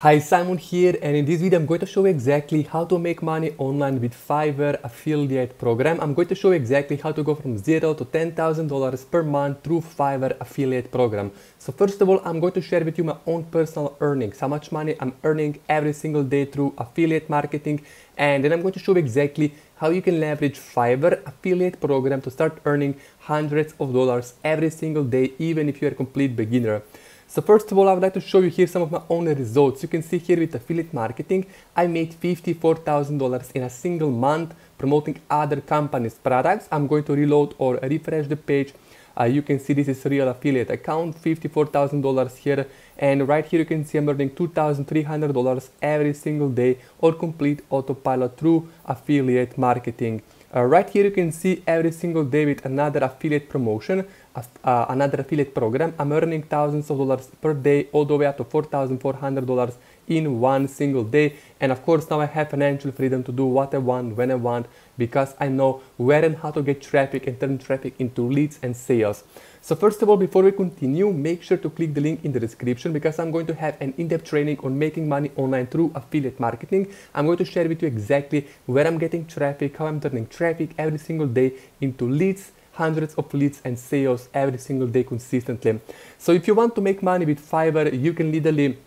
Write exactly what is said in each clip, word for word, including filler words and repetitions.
Hi, Simon here, and in this video I'm going to show you exactly how to make money online with Fiverr affiliate program. I'm going to show you exactly how to go from zero to ten thousand dollars per month through Fiverr affiliate program. So first of all, I'm going to share with you my own personal earnings, how much money I'm earning every single day through affiliate marketing, and then I'm going to show you exactly how you can leverage Fiverr affiliate program to start earning hundreds of dollars every single day, even if you're a complete beginner. So first of all, I would like to show you here some of my own results. You can see here with affiliate marketing, I made fifty-four thousand dollars in a single month promoting other companies' products. I'm going to reload or refresh the page. Uh, you can see this is real affiliate account, fifty-four thousand dollars here. And right here you can see I'm earning two thousand three hundred dollars every single day or complete autopilot through affiliate marketing. Uh, right here you can see every single day with another affiliate promotion, uh, another affiliate program, I'm earning thousands of dollars per day all the way up to four thousand four hundred dollars in one single day. And of course now I have financial freedom to do what I want, when I want, because I know where and how to get traffic and turn traffic into leads and sales. So first of all, before we continue, make sure to click the link in the description because I'm going to have an in-depth training on making money online through affiliate marketing. I'm going to share with you exactly where I'm getting traffic, how I'm turning traffic every single day into leads, hundreds of leads and sales every single day consistently. So if you want to make money with Fiverr, you can literally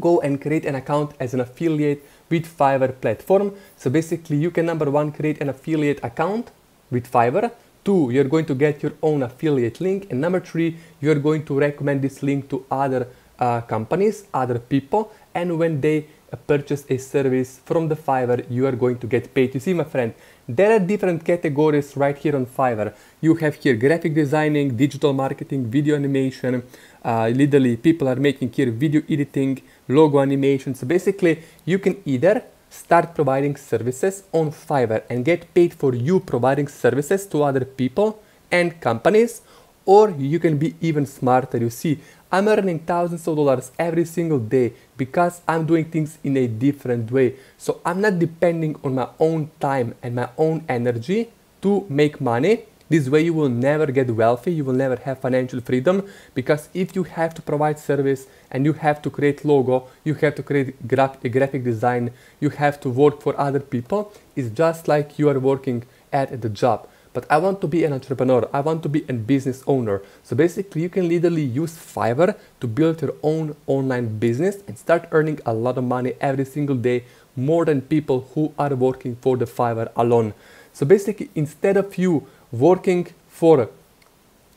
go and create an account as an affiliate with Fiverr platform. So basically you can number one, create an affiliate account with Fiverr. Two, you're going to get your own affiliate link. And number three, you're going to recommend this link to other uh, companies, other people. And when they uh, purchase a service from the Fiverr, you are going to get paid. You see, my friend, there are different categories right here on Fiverr. You have here graphic designing, digital marketing, video animation. Uh, literally, people are making here video editing, logo animation. So basically, you can either start providing services on Fiverr and get paid for you providing services to other people and companies, or you can be even smarter. You see, I'm earning thousands of dollars every single day because I'm doing things in a different way. So I'm not depending on my own time and my own energy to make money. This way you will never get wealthy, you will never have financial freedom, because if you have to provide service and you have to create logo, you have to create graph a graphic design, you have to work for other people, it's just like you are working at the job. But I want to be an entrepreneur, I want to be a business owner. So basically you can literally use Fiverr to build your own online business and start earning a lot of money every single day, more than people who are working for the Fiverr alone. So basically instead of you working for a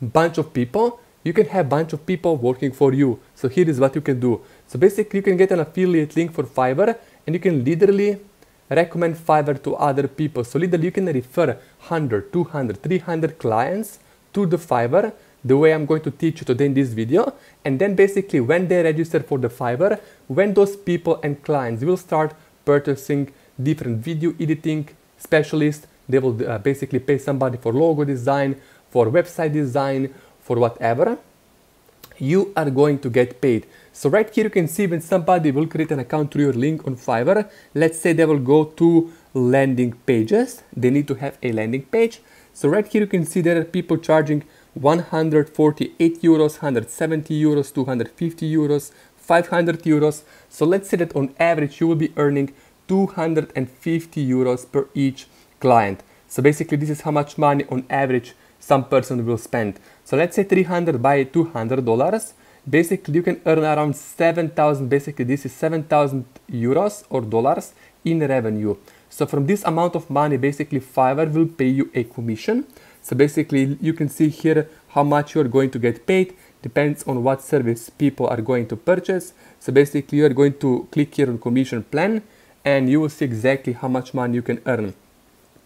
bunch of people, you can have a bunch of people working for you. So here is what you can do. So basically you can get an affiliate link for Fiverr and you can literally recommend Fiverr to other people. So literally you can refer one hundred, two hundred, three hundred clients to the Fiverr, the way I'm going to teach you today in this video. And then basically when they register for the Fiverr, when those people and clients will start purchasing different video editing specialists, they will uh, basically pay somebody for logo design, for website design, for whatever, you are going to get paid. So right here you can see when somebody will create an account through your link on Fiverr, let's say they will go to landing pages, they need to have a landing page. So right here you can see there are people charging one hundred forty-eight euros, one hundred seventy euros, two hundred fifty euros, five hundred euros. So let's say that on average you will be earning two hundred fifty euros per each client. So basically this is how much money on average some person will spend. So let's say three hundred by two hundred dollars, basically you can earn around seven thousand, basically this is seven thousand euros or dollars in revenue. So from this amount of money basically Fiverr will pay you a commission. So basically you can see here how much you're going to get paid, depends on what service people are going to purchase. So basically you're going to click here on commission plan and you will see exactly how much money you can earn.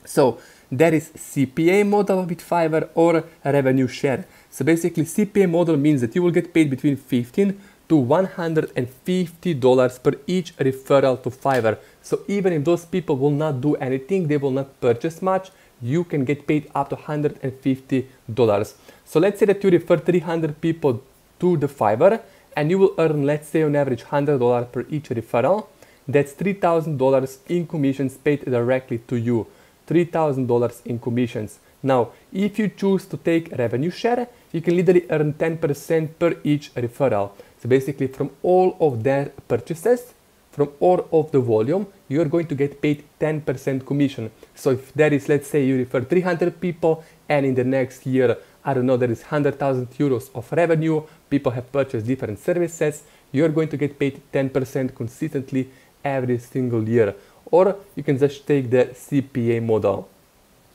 So there is C P A model with Fiverr or revenue share. So basically C P A model means that you will get paid between fifteen to one hundred fifty dollars per each referral to Fiverr. So even if those people will not do anything, they will not purchase much, you can get paid up to one hundred fifty dollars. So let's say that you refer three hundred people to the Fiverr and you will earn, let's say on average one hundred dollars per each referral. That's three thousand dollars in commissions paid directly to you. three thousand dollars in commissions. Now, if you choose to take revenue share, you can literally earn ten percent per each referral. So basically from all of their purchases, from all of the volume, you're going to get paid ten percent commission. So if there is, let's say you refer three hundred people and in the next year, I don't know, there is one hundred thousand euros of revenue, people have purchased different services, you're going to get paid ten percent consistently every single year. Or you can just take the C P A model.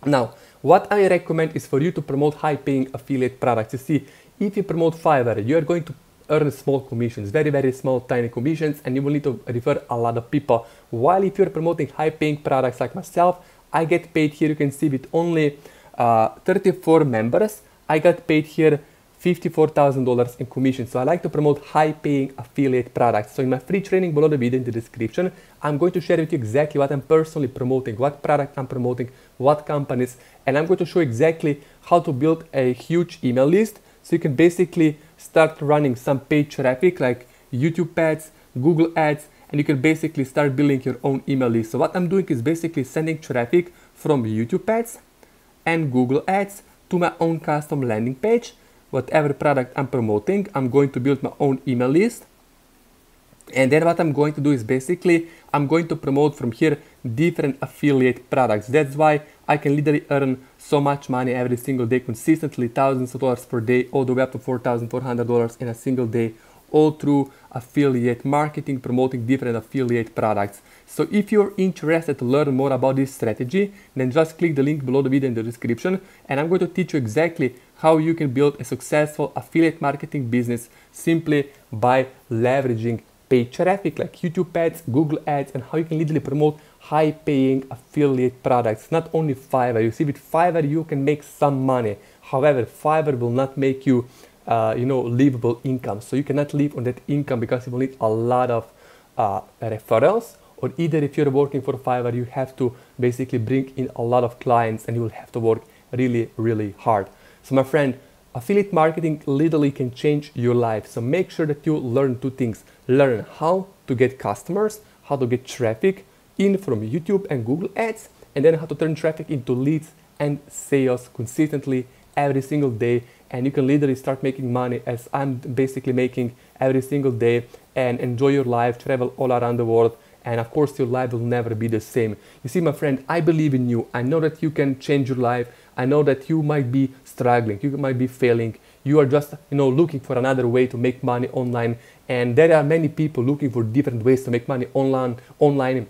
Now, what I recommend is for you to promote high-paying affiliate products. You see, if you promote Fiverr, you're going to earn small commissions, very, very small, tiny commissions, and you will need to refer a lot of people. While if you're promoting high-paying products like myself, I get paid here, you can see, with only uh, thirty-four members, I got paid here fifty-four thousand dollars in commission. So I like to promote high-paying affiliate products. So in my free training below the video in the description, I'm going to share with you exactly what I'm personally promoting, what product I'm promoting, what companies, and I'm going to show exactly how to build a huge email list so you can basically start running some paid traffic like YouTube ads, Google ads, and you can basically start building your own email list. So what I'm doing is basically sending traffic from YouTube ads and Google ads to my own custom landing page. Whatever product I'm promoting, I'm going to build my own email list. And then what I'm going to do is basically, I'm going to promote from here different affiliate products. That's why I can literally earn so much money every single day consistently, thousands of dollars per day, all the way up to four thousand four hundred dollars in a single day, all through affiliate marketing, promoting different affiliate products. So if you're interested to learn more about this strategy, then just click the link below the video in the description, and I'm going to teach you exactly how you can build a successful affiliate marketing business simply by leveraging paid traffic like YouTube ads, Google ads, and how you can literally promote high-paying affiliate products, not only Fiverr. You see, with Fiverr, you can make some money. However, Fiverr will not make you, uh, you know, livable income. So you cannot live on that income because you will need a lot of uh, referrals. Or either if you're working for Fiverr, you have to basically bring in a lot of clients and you will have to work really, really hard. So my friend, affiliate marketing literally can change your life. So make sure that you learn two things. Learn how to get customers, how to get traffic in from YouTube and Google ads, and then how to turn traffic into leads and sales consistently every single day. And you can literally start making money as I'm basically making every single day, and enjoy your life, travel all around the world. And of course, your life will never be the same. You see, my friend, I believe in you. I know that you can change your life. I know that you might be struggling. You might be failing. You are just, you know, looking for another way to make money online. And there are many people looking for different ways to make money online. online.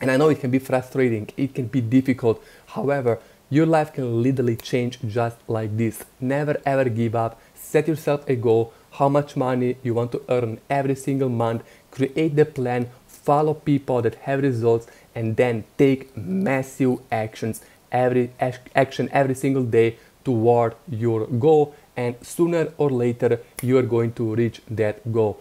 And I know it can be frustrating. It can be difficult. However, your life can literally change just like this. Never, ever give up. Set yourself a goal, how much money you want to earn every single month. Create the plan. Follow people that have results, and then take massive actions, every action every single day toward your goal, and sooner or later you are going to reach that goal.